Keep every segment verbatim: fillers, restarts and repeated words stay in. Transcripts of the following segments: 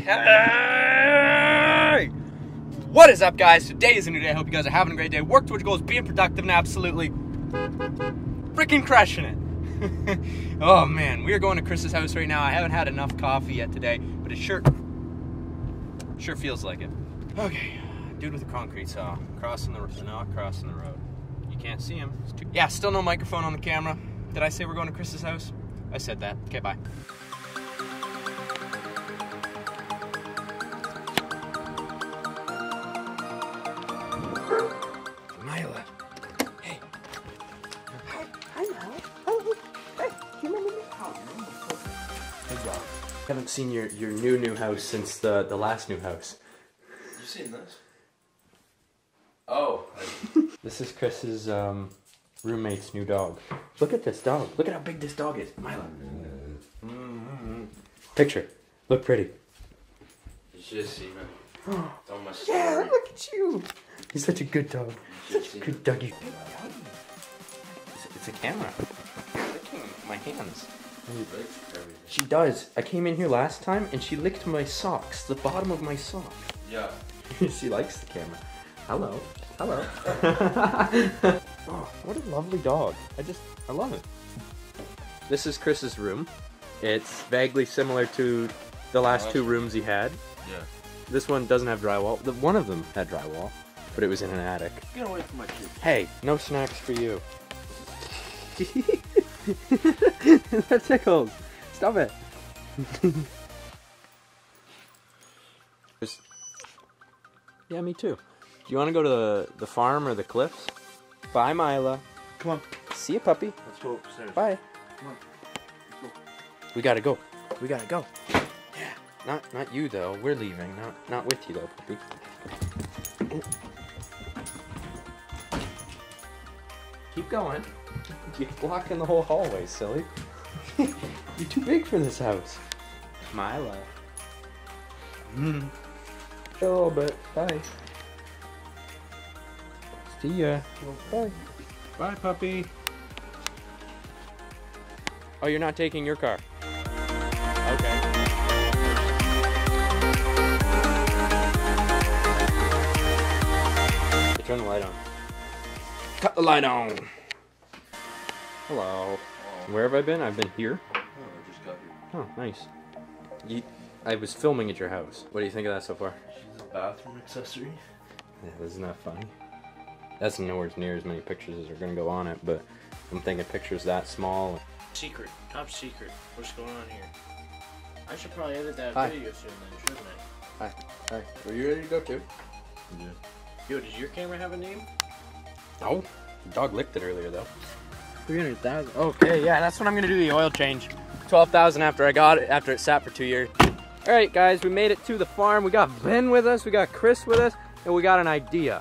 Hey! What is up, guys? Today is a new day. I hope you guys are having a great day. Work towards your goals, being productive, and absolutely freaking crushing it. Oh man, we are going to Kris's house right now. I haven't had enough coffee yet today, but it sure sure feels like it. Okay, dude with the concrete saw crossing the road. Not crossing the road. You can't see him. It's too yeah, still no microphone on the camera. Did I say we're going to Kris's house? I said that. Okay, bye. I haven't seen your, your new, new house since the, the last new house. You've seen this? Oh. This is Kris's um, roommate's new dog. Look at this dog. Look at how big this dog is. Milo. Mm-hmm. Picture. Look pretty. You should have seen him. It's almost scary. Yeah, look at you. He's such a good dog. Such a good doggy. It's a camera. I'm licking my hands. She does. I came in here last time and she licked my socks, the bottom of my sock. Yeah. She likes the camera. Hello. Hello. Oh, what a lovely dog. I just, I love it. This is Kris's room. It's vaguely similar to the last two rooms he had. Yeah. This one doesn't have drywall. The, one of them had drywall, but it was in an attic. Get away from my kids. Hey, no snacks for you. That tickles. Stop it. Yeah, me too. Do you want to go to the, the farm or the cliffs? Bye, Mila. Come on. See you, puppy. Let's go upstairs. Bye. Come on. Let's go. We gotta go. We gotta go. Yeah. Not not you though. We're leaving. Not not with you though, puppy. Keep going. You're blocking the whole hallway, silly. You're too big for this house. Mila. Mm. Oh, but bye. See ya. Bye. Bye, puppy. Oh, you're not taking your car. Okay. Turn the light on. Cut the light on. Hello. Oh. Where have I been? I've been here. Oh, I just got here. Oh, nice. You, I was filming at your house. What do you think of that so far? She's a bathroom accessory. Yeah, isn't that funny? That's nowhere near as many pictures as are going to go on it, but I'm thinking pictures that small. Secret. Top secret. What's going on here? I should probably edit that Hi. video soon then, shouldn't I? Hi. Hi. Are you ready to go too? Yeah. Yo, does your camera have a name? No. The dog licked it earlier though. three hundred thousand. Okay, yeah, that's when I'm gonna do the oil change. twelve thousand after I got it, after it sat for two years. All right, guys, we made it to the farm. We got Ben with us, we got Kris with us, and we got an idea.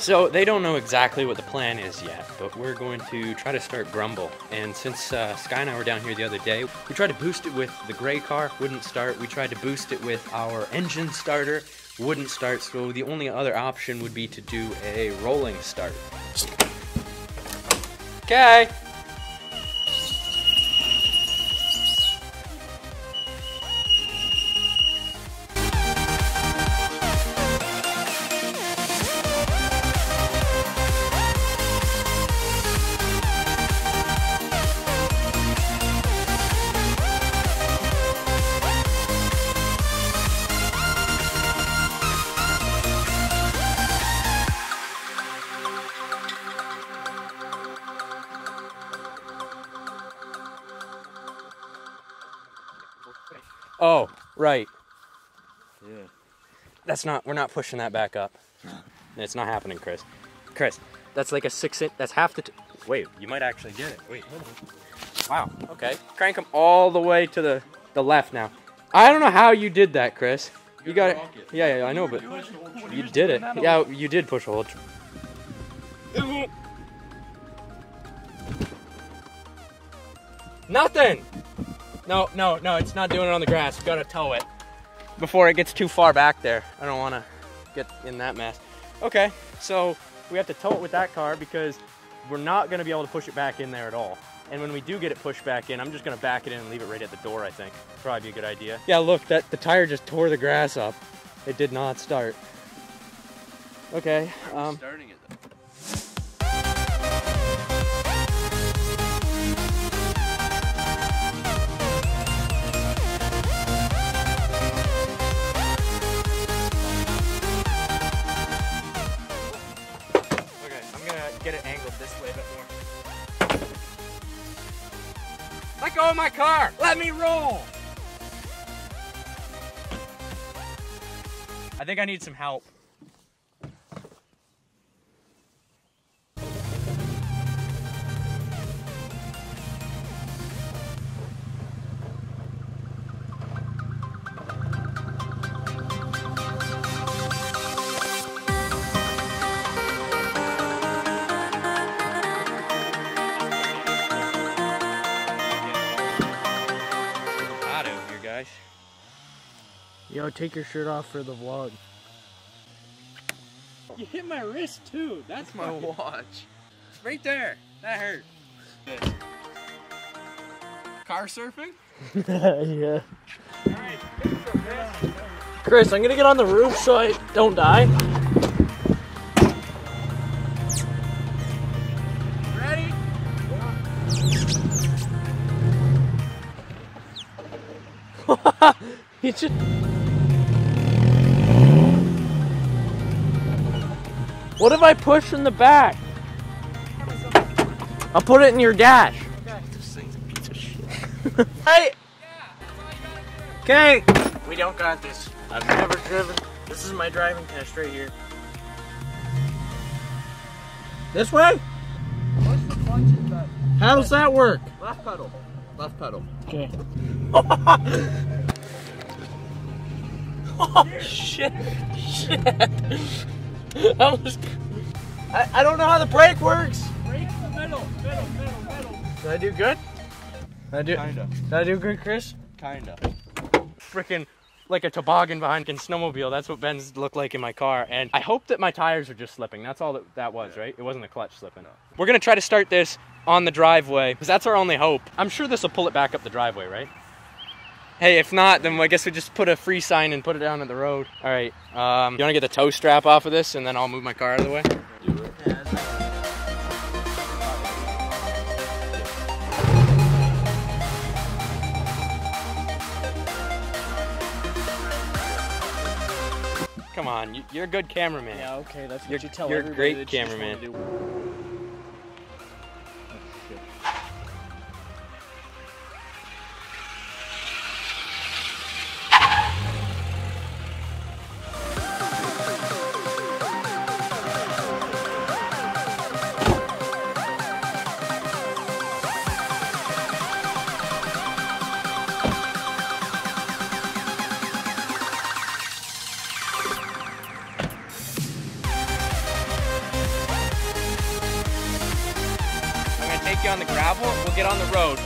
So they don't know exactly what the plan is yet, but we're going to try to start Grumble. And since uh, Skye and I were down here the other day, we tried to boost it with the gray car, wouldn't start. We tried to boost it with our engine starter, wouldn't start. So the only other option would be to do a rolling start. Okay. Oh, right. Yeah. That's not, we're not pushing that back up. It's not happening, Kris. Kris, that's like a six inch, that's half the, t wait, you might actually get it. Wait, hold on. Wow, okay. Crank them all the way to the, the left now. I don't know how you did that, Kris. You, you got it. it. Yeah, yeah, I know, but you did it. Yeah, you did push a whole tr- Nothing! No, no, no, it's not doing it on the grass. We've got to tow it before it gets too far back there. I don't want to get in that mess. Okay, so we have to tow it with that car because we're not going to be able to push it back in there at all. And when we do get it pushed back in, I'm just gonna back it in and leave it right at the door, I think. Probably be a good idea. Yeah, look, that the tire just tore the grass up. It did not start. Okay. Um, starting it though. Okay, I'm gonna get it angled this way a bit more. Let go of my car! Let me roll! I think I need some help. Yo, take your shirt off for the vlog. You hit my wrist too. That's, That's my watch. Right there. That hurt. Car surfing? Yeah. Alright, Chris. Chris, I'm gonna get on the roof so I don't die. Ready? He just... What if I push in the back? I'll put it in your dash. Okay. This thing's a piece of shit. Hey! Okay! Yeah, we don't got this. I've never driven. This is my driving test right here. This way? Push the clutches back. How does that work? Left pedal. Left pedal. Okay. Oh, shit. Shit. I, was, I, I don't know how the brake works. Brake the middle, middle, middle, middle. Did I do good? Did I do, Kinda. Did I do good, Chris? Kinda. Frickin' like a toboggan behind a snowmobile. That's what Ben's looked like in my car. And I hope that my tires are just slipping. That's all that, that was, yeah. Right? It wasn't a clutch slipping. No. We're gonna try to start this on the driveway because that's our only hope. I'm sure this will pull it back up the driveway, right? Hey, if not, then I guess we just put a free sign and put it down at the road. All right, um, you want to get the tow strap off of this, and then I'll move my car out of the way? Do it. Come on, you're a good cameraman. Yeah, okay, that's what you're, you tell You're a great cameraman. On the gravel, we'll get on the road.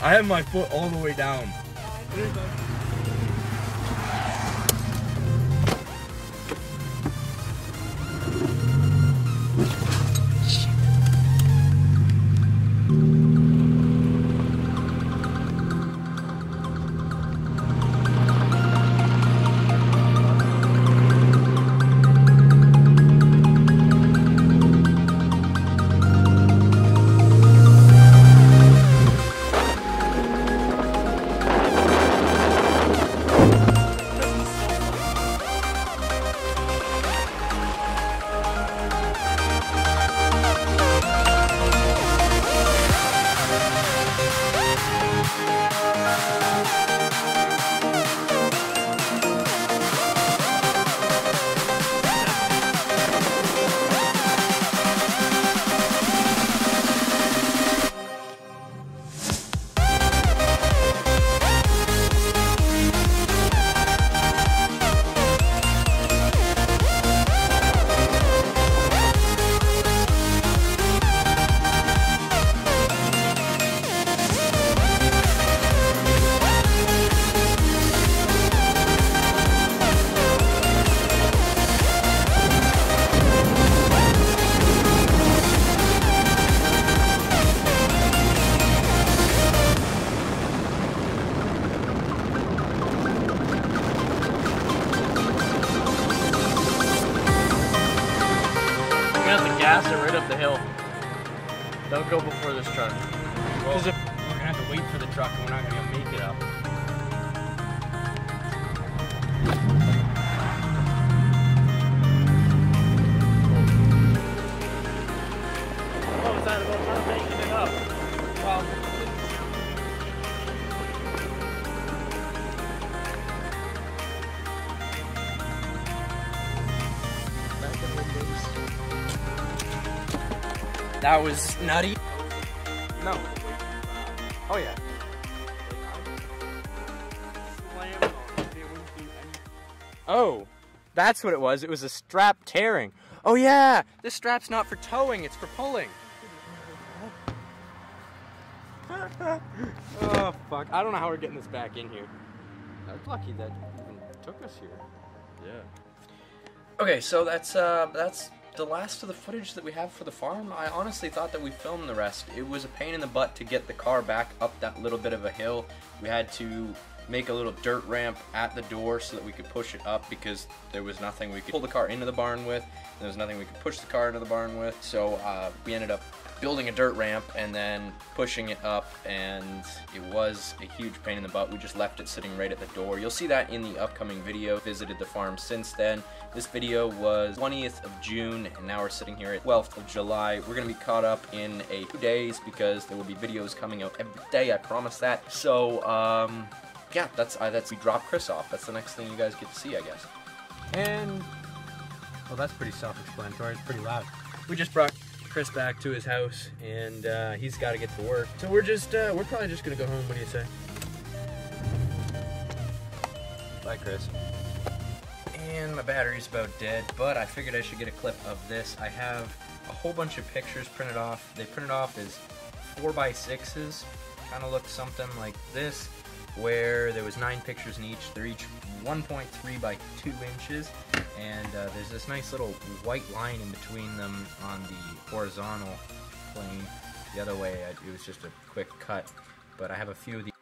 I have my foot all the way down. for this truck. Well, if we're gonna have to wait for the truck, and we're not gonna make it up. What was that about making it up? Well, that was nutty. No. Oh yeah. Oh, that's what it was. It was a strap tearing. Oh yeah, this strap's not for towing, it's for pulling. Oh fuck, I don't know how we're getting this back in here. I was lucky that it even took us here. Yeah. Okay, so that's, uh, that's... the last of the footage that we have for the farm. I honestly thought that we filmed the rest. It was a pain in the butt to get the car back up that little bit of a hill. We had to make a little dirt ramp at the door so that we could push it up, because there was nothing we could pull the car into the barn with. There was nothing we could push the car into the barn with. So uh, we ended up building a dirt ramp and then pushing it up, and it was a huge pain in the butt. We just left it sitting right at the door. You'll see that in the upcoming video. Visited the farm since then. This video was twentieth of June, and now we're sitting here at twelfth of July. We're gonna be caught up in a few days because there will be videos coming out every day, I promise that. So, um, yeah, that's, uh, that's we dropped Kris off. That's the next thing you guys get to see, I guess. And, well, that's pretty self-explanatory. It's pretty loud. We just brought Kris back to his house, and uh, he's got to get to work. So we're just, uh, we're probably just gonna go home. What do you say? Bye, Kris. And my battery's about dead, but I figured I should get a clip of this. I have a whole bunch of pictures printed off. They printed off as four by sixes. Kind of looked something like this, where there was nine pictures in each. They're each one point three by two inches, and uh, there's this nice little white line in between them on the horizontal plane. The other way, I, it was just a quick cut, but I have a few of these.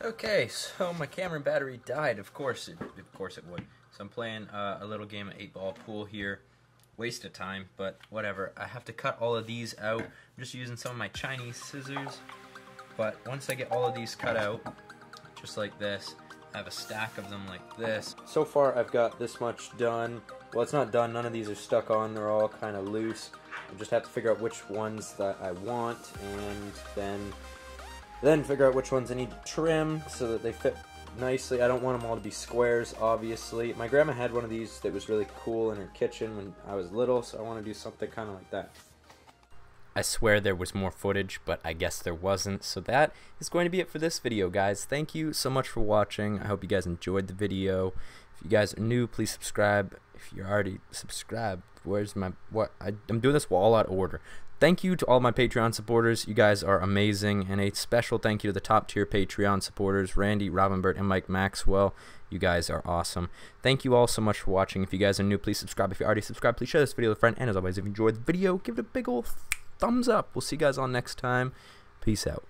Okay, so my camera battery died. Of course it, of course it would. So I'm playing uh, a little game of eight ball pool here. Waste of time, but whatever. I have to cut all of these out. I'm just using some of my Chinese scissors, but once I get all of these cut out, just like this, I have a stack of them like this. So far I've got this much done. Well, it's not done, none of these are stuck on, they're all kind of loose. I just have to figure out which ones that I want, and then then figure out which ones I need to trim so that they fit nicely. I don't want them all to be squares, obviously. My grandma had one of these that was really cool in her kitchen when I was little, so I want to do something kind of like that. I swear there was more footage, but I guess there wasn't. So that is going to be it for this video, guys. Thank you so much for watching. I hope you guys enjoyed the video. If you guys are new, please subscribe. If you're already subscribed, where's my... what? I, I'm doing this all out of order. Thank you to all my Patreon supporters. You guys are amazing. And a special thank you to the top tier Patreon supporters, Randy, Robinbert, and Mike Maxwell. You guys are awesome. Thank you all so much for watching. If you guys are new, please subscribe. If you already subscribed, please share this video with a friend. And as always, if you enjoyed the video, give it a big ol' thumbs up. We'll see you guys all next time. Peace out.